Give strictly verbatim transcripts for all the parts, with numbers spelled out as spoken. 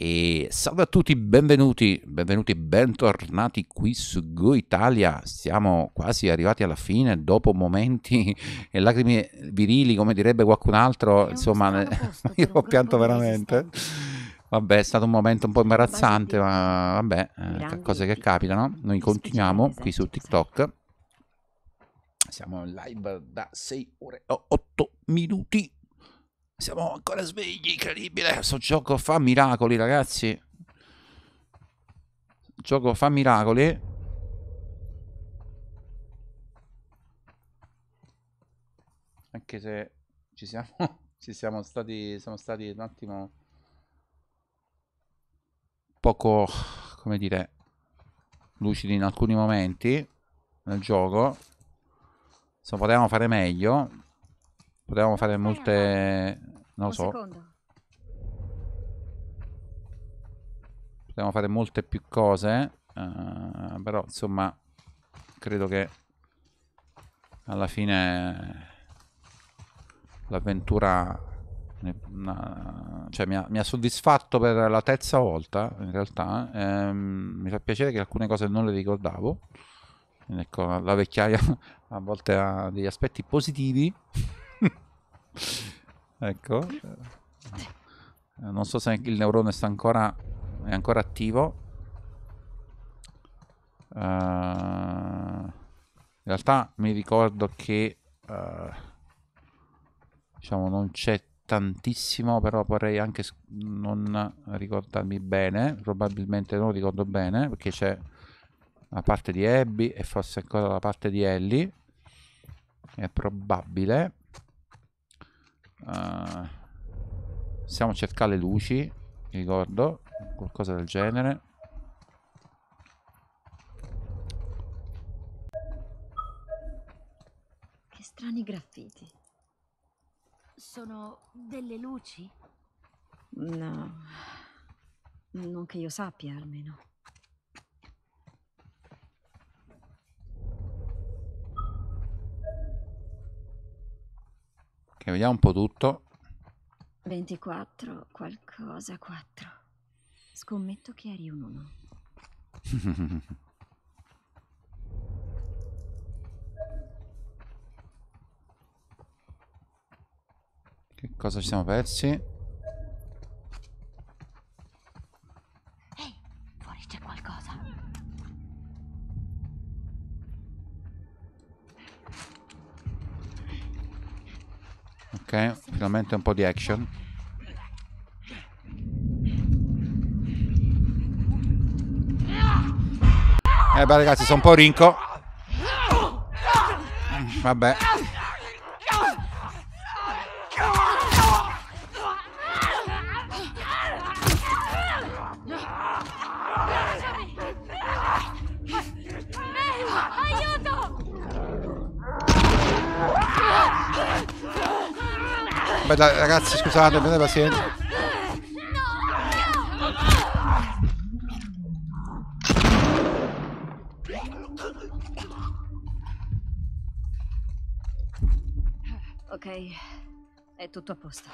E salve a tutti, benvenuti, benvenuti, bentornati qui su Go Italia. Siamo quasi arrivati alla fine, dopo momenti e lacrime virili, come direbbe qualcun altro. Insomma, io ho pianto veramente. Vabbè, è stato un momento un po' imbarazzante, ma vabbè, eh, cose che capitano. Noi continuiamo qui su TikTok. Siamo in live da sei ore e otto minuti. Siamo ancora svegli, incredibile. Questo gioco fa miracoli, ragazzi. Il gioco fa miracoli. Anche se ci siamo, ci siamo stati, siamo stati un attimo poco, come dire, lucidi in alcuni momenti nel gioco. Se potevamo fare meglio. Potevamo fare molte... non lo so. Potevamo fare molte più cose. Uh, però, insomma, credo che alla fine l'avventura... cioè, mi ha, mi ha soddisfatto per la terza volta, in realtà. Ehm, mi fa piacere che alcune cose non le ricordavo. Quindi, ecco, la vecchiaia a volte ha degli aspetti positivi. Ecco, non so se il neurone sta ancora, è ancora attivo. Uh, in realtà mi ricordo che uh, diciamo non c'è tantissimo, però vorrei anche non ricordarmi bene, probabilmente non ricordo bene, perché c'è la parte di Abbie e forse ancora la parte di Ellie, è probabile. Uh, stiamo cercando le luci, ricordo qualcosa del genere. Che strani graffiti. Sono delle luci? No, non che io sappia almeno. Vediamo un po' tutto. ventiquattro qualcosa quattro. Scommetto che eri un uno. Che cosa ci siamo persi? Ehi, fuori c'è qualcosa. Ok, finalmente un po' di action. Eh beh ragazzi, sono un po' rinco. Vabbè. Bella, ragazzi, scusate, abbiate pazienza. Ok, è tutto a posto.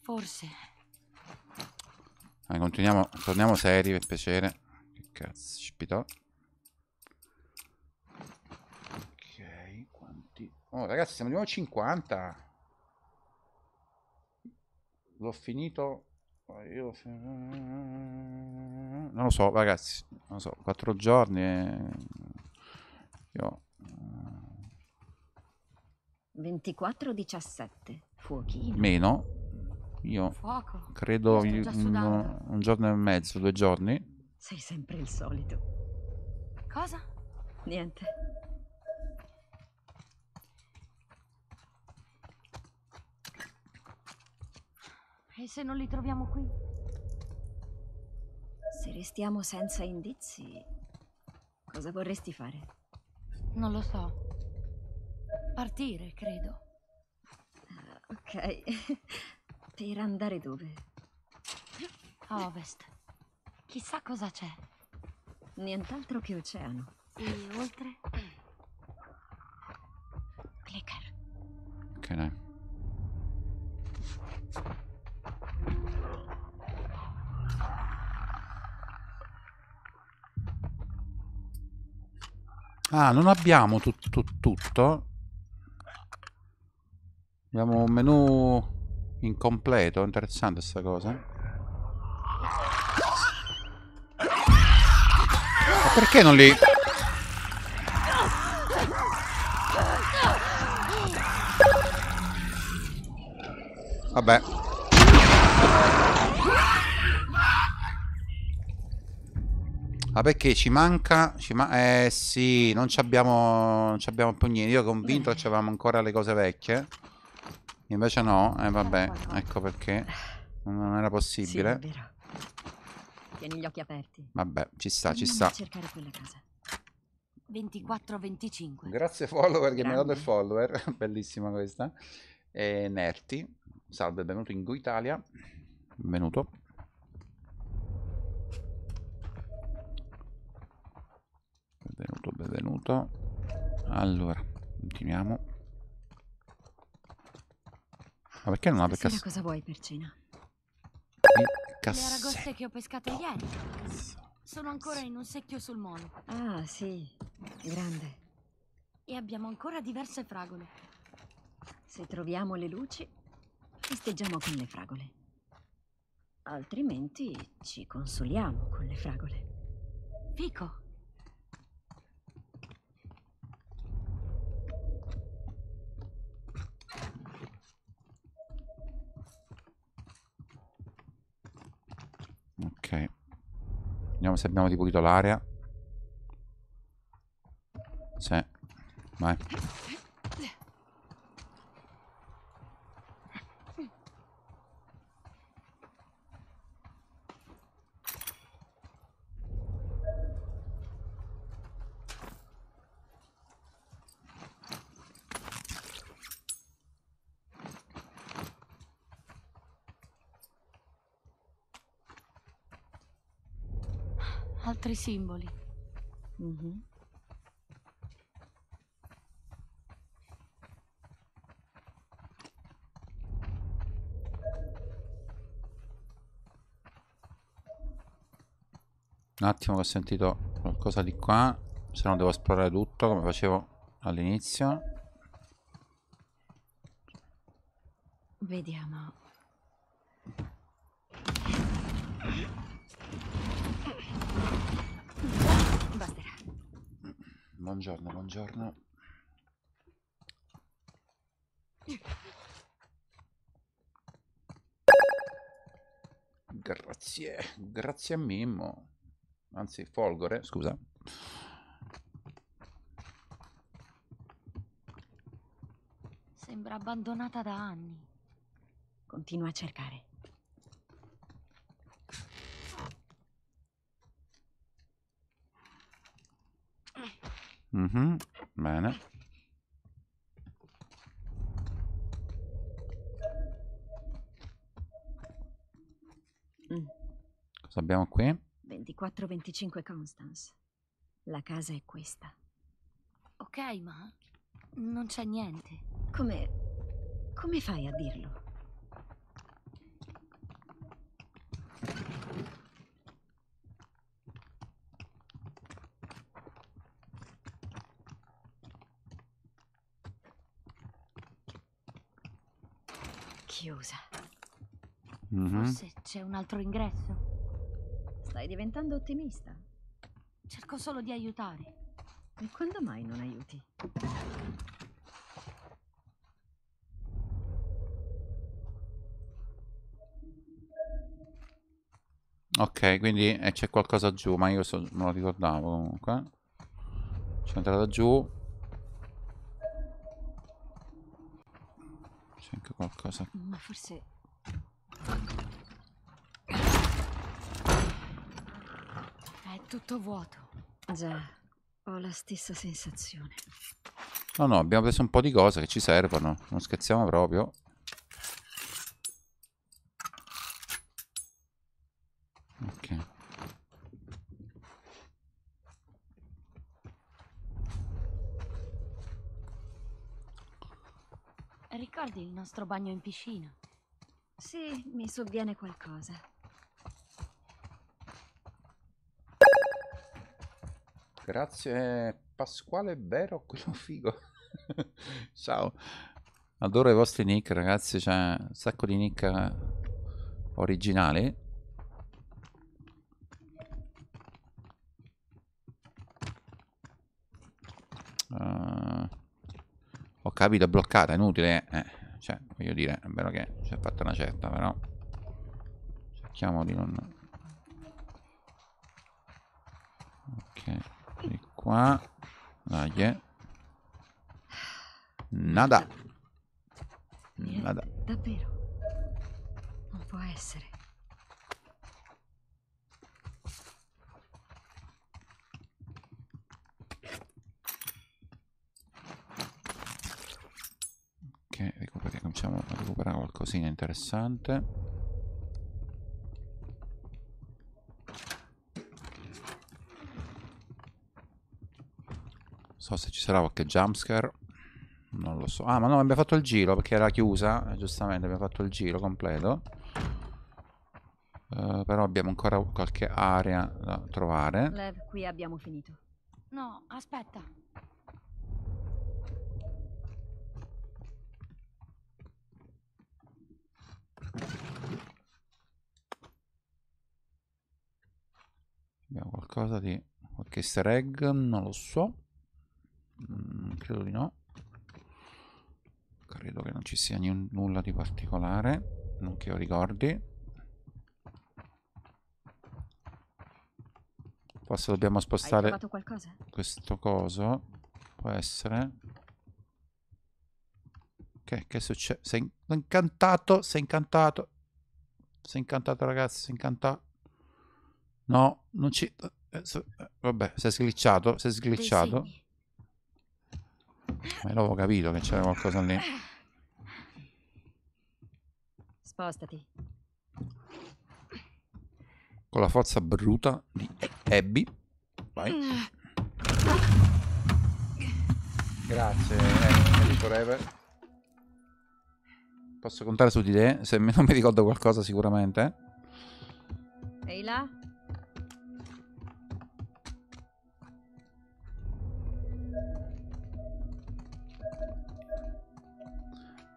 Forse. Allora, continuiamo, torniamo seri per piacere. Che cazzo, spito. Ok, quanti... oh, ragazzi, siamo di nuovo a cinquanta. L'ho finito, io... non lo so ragazzi, non lo so, quattro giorni e... io... ventiquattro diciassette, fuochino. Meno, io fuoco. Credo un, un giorno e mezzo, due giorni. Sei sempre il solito. Cosa? Niente. E se non li troviamo qui? Se restiamo senza indizi, cosa vorresti fare? Non lo so. Partire, credo. Uh, ok. Per andare dove? A ovest. Chissà cosa c'è. Nient'altro che oceano. E oltre? Clicker. Ok, dai. Ah, non abbiamo tutto, tutto. Abbiamo un menu incompleto, interessante sta cosa. Ma perché non li... Vabbè. Ma perché ci manca? Ci ma eh sì, non ci abbiamo, non ci abbiamo più niente. Io convinto che avevamo ancora le cose vecchie. Invece no, eh vabbè, ecco perché non era possibile. Sì, è vero. Tieni gli occhi aperti. Vabbè, ci sta, ci sta. Cercare quella casa. ventiquattro venticinque. Grazie follower che mi ha dato il follower, bellissima questa. E Nerti, salve, benvenuto in Go Italia. Benvenuto. Benvenuto, benvenuto. Allora, continuiamo. Ma perché non apre il cassetto? Cosa vuoi per cena? Il cassetto. Le aragoste che ho pescato ieri. Sono ancora in un secchio sul molo. Ah, sì. Grande. E abbiamo ancora diverse fragole. Se troviamo le luci, festeggiamo con le fragole. Altrimenti ci consoliamo con le fragole. Fico. Ok, vediamo se abbiamo ripulito l'area. Sì, vai. Altri simboli. Mm-hmm. Un attimo che ho sentito qualcosa di qua, se no devo esplorare tutto come facevo all'inizio. Vediamo. Buongiorno, buongiorno. Grazie, grazie a Mimmo. Anzi, Folgore, scusa. Sembra abbandonata da anni. Continua a cercare. Mm-hmm. Bene. Mm. Cosa abbiamo qui? ventiquattro venticinque Constance. La casa è questa. Ok, ma non c'è niente. Come... come fai a dirlo? Chiusa. Mm-hmm. Forse c'è un altro ingresso. Stai diventando ottimista. Cerco solo di aiutare. E quando mai non aiuti? Ok, quindi eh, c'è qualcosa giù, ma io so, non lo ricordavo comunque. Sono entrato giù. C'è anche qualcosa. Ma forse... è tutto vuoto. Già, ho la stessa sensazione. No, no, abbiamo preso un po' di cose che ci servono. Non scherziamo proprio. Ok. Ricordi il nostro bagno in piscina? Sì, mi sovviene qualcosa. Grazie Pasquale Bero, quello figo. Ciao. Adoro i vostri nick, ragazzi. C'è un sacco di nick originali. Uh, ho capito, è bloccata, è inutile. Eh, cioè, voglio dire, è vero che ci è fatta una certa, però. Cerchiamo di non... Ok, di qua. Dai. Nada. Nada. Davvero? Non può essere. Ok, recuperiamo, cominciamo a recuperare qualcosina interessante. So se ci sarà qualche jumpscare. Non lo so. Ah, ma no, abbiamo fatto il giro perché era chiusa. Giustamente abbiamo fatto il giro completo. uh, Però abbiamo ancora qualche area da trovare. Lev, qui abbiamo finito. No, aspetta. Abbiamo qualcosa di... qualche easter egg? Non lo so. Mm, credo di no. Credo che non ci sia nulla di particolare, non che io ricordi. Forse dobbiamo spostare questo coso. Può essere. Che, che succede? Sei incantato? Sei incantato? Sei incantato, ragazzi? Sei incantato? No, non ci... Vabbè, sei sglitchato. Sei sglitchato. Ma l'avevo capito che c'era qualcosa lì. Spostati. Con la forza bruta di Abbie. Vai. Grazie, Abbie forever. Posso contare su di te? Se non mi ricordo qualcosa sicuramente. Ehi là.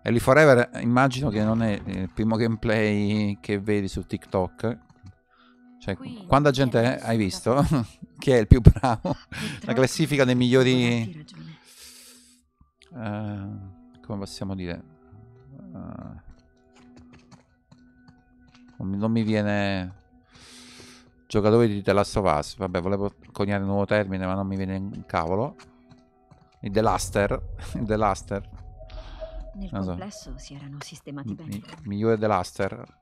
Ellie Forever immagino che non è il primo gameplay che vedi su TikTok. Cioè, qui, quanta gente hai visto? Chi è il più bravo? La classifica dei migliori... Uh, come possiamo dire? Uh, non, mi, non mi viene... Giocatori di The Last of Us. Vabbè, volevo coniare un nuovo termine, ma non mi viene un cavolo. Il The Laster. Il The Laster. Nel non complesso so. Si erano sistemati bene. Mi, migliore The Laster.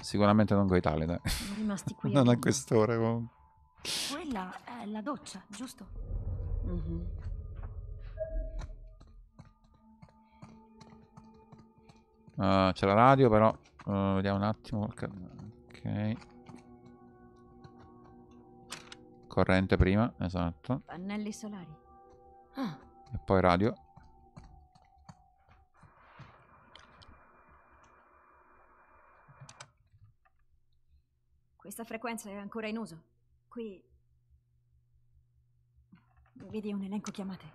Sicuramente non Go Italia, dai. Rimasti qui. Non a quest'ora. Con... Quella è la doccia, giusto? Mm-hmm. uh, C'è la radio, però uh, vediamo un attimo. Ok. Corrente prima, esatto. Pannelli solari. Ah. E poi radio. Questa frequenza è ancora in uso. Qui... Vedi un elenco chiamate.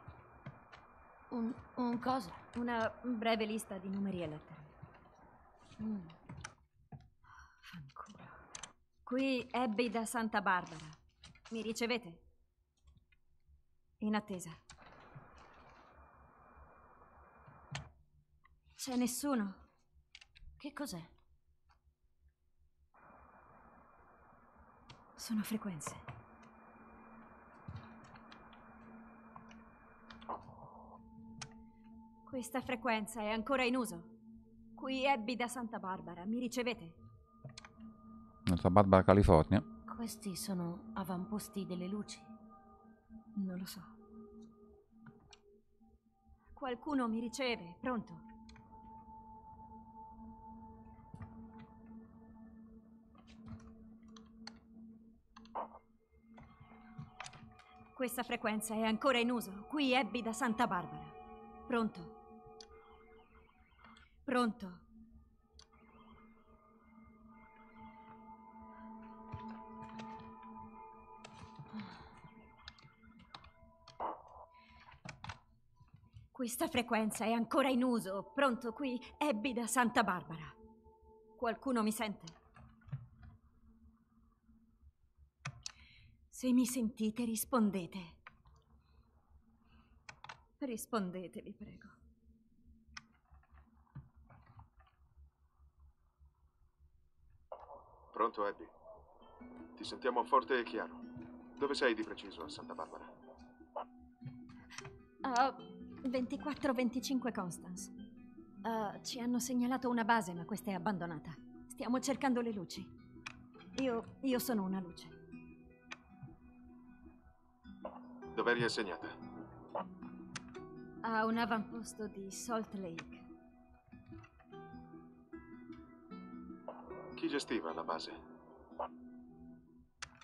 Un, un cosa? Una breve lista di numeri e lettere. Mm. Ancora. Qui Abbie da Santa Barbara. Mi ricevete? In attesa. C'è nessuno? Che cos'è? Sono frequenze. Questa frequenza è ancora in uso. Qui Abbie da Santa Barbara. Mi ricevete? Santa Barbara, California. Questi sono avamposti delle luci. Non lo so. Qualcuno mi riceve, pronto? Questa frequenza è ancora in uso. Qui Abbie da Santa Barbara. Pronto? Pronto? Questa frequenza è ancora in uso. Pronto, qui Abbie da Santa Barbara. Qualcuno mi sente? Se mi sentite, rispondete. Rispondete, vi prego. Pronto, Abbie? Ti sentiamo forte e chiaro. Dove sei di preciso a Santa Barbara? Uh, ventiquattro venticinque Constance. Uh, ci hanno segnalato una base, ma questa è abbandonata. Stiamo cercando le luci. Io, io sono una luce. Dove eri assegnata? A un avamposto di Salt Lake. Chi gestiva la base?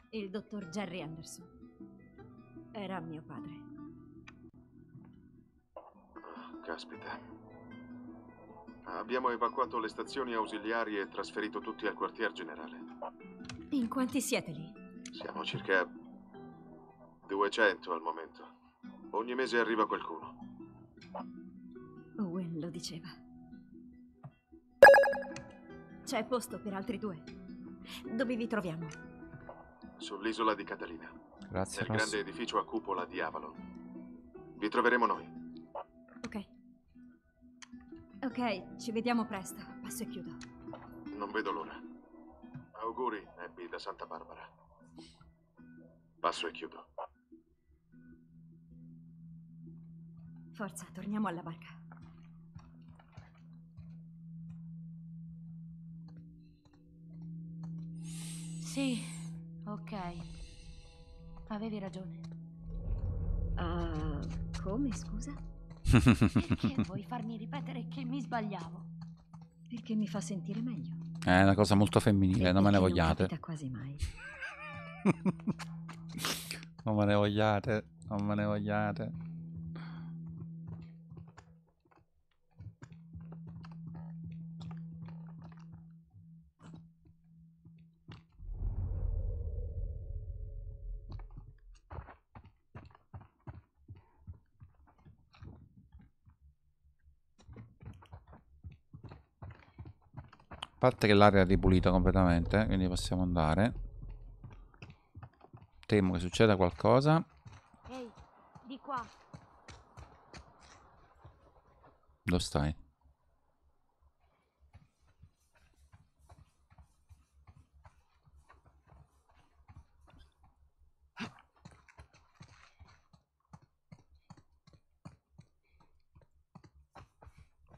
Il dottor Jerry Anderson. Era mio padre. Oh, caspita. Abbiamo evacuato le stazioni ausiliari e trasferito tutti al quartier generale. In quanti siete lì? Siamo circa duecento al momento. Ogni mese arriva qualcuno. Owen lo diceva. C'è posto per altri due. Dove vi troviamo? Sull'isola di Catalina. Grazie, nel grande edificio a cupola di Avalon. Vi troveremo noi. Ok. Ok, ci vediamo presto. Passo e chiudo. Non vedo l'ora. Auguri, Abbie da Santa Barbara. Passo e chiudo. Forza, torniamo alla barca. Sì. Ok, avevi ragione. Uh, come, scusa? Perché vuoi farmi ripetere che mi sbagliavo? Perché mi fa sentire meglio. È una cosa molto femminile, non me ne vogliate. Non capita quasi mai. Non me ne vogliate, non me ne vogliate. A parte che l'area è ripulita completamente, quindi possiamo andare. Temo che succeda qualcosa. Ehi, di qua. Dove stai?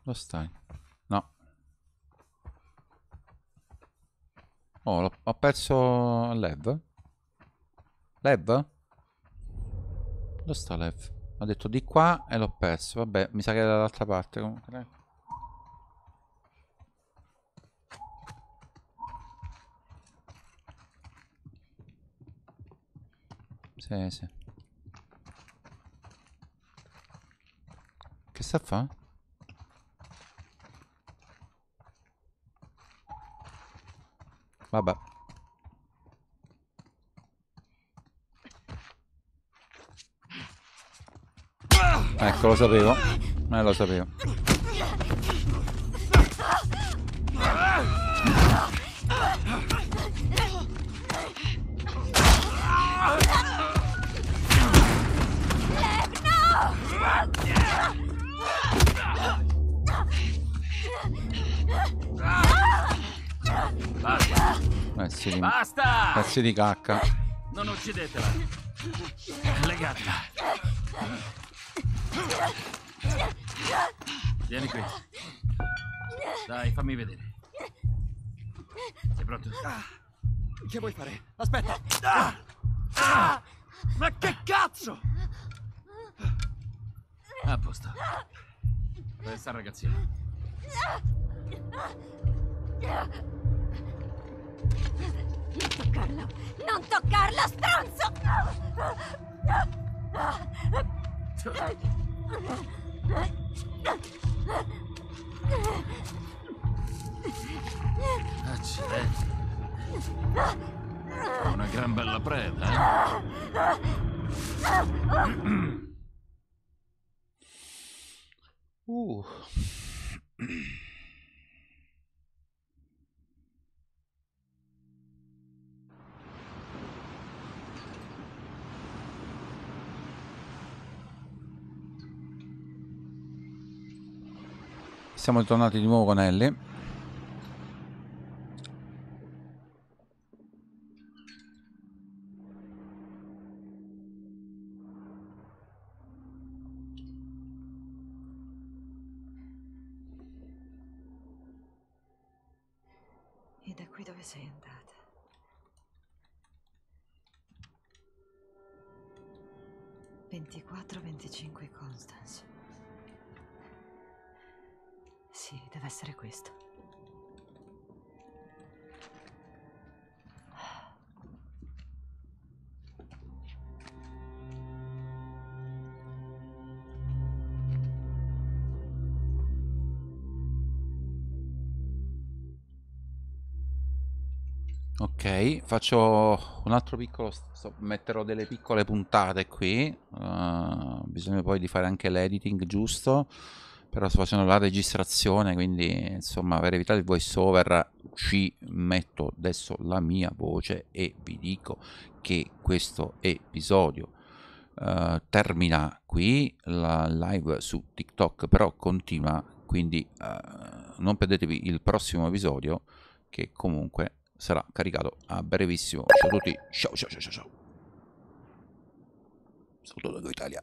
Dove stai? No. Oh, ho perso Lev. Lev? Dove sta Lev? Ho detto di qua e l'ho perso. Vabbè, mi sa che è dall'altra parte comunque. Sì, sì. Che sta a fare? Vabbè. Ecco, lo sapevo. Eh, lo sapevo. Pezzi di... Basta! Pezzi di cacca. Non uccidetela. Legatela. Vieni qui. Dai, fammi vedere. Sei pronto? Che vuoi fare? Aspetta. Ah! Ah! Ma che cazzo? A posto. Dove sta ragazzina? Non toccarlo! Non toccarlo, stronzo! Accidenti! Una gran bella preda, eh? Uh. Siamo tornati di nuovo con Ellie. E da qui dove sei andata? ventiquattro venticinque Constance. Sì, deve essere questo. Ok, faccio un altro piccolo, sto, metterò delle piccole puntate qui, uh, bisogna poi di fare anche l'editing giusto, però sto facendo la registrazione, quindi insomma per evitare il voice over ci metto adesso la mia voce e vi dico che questo episodio uh, termina qui, la live su TikTok però continua, quindi uh, non perdetevi il prossimo episodio che comunque sarà caricato a brevissimo. Ciao a tutti, ciao ciao ciao ciao ciao. Saluto da Go Italia.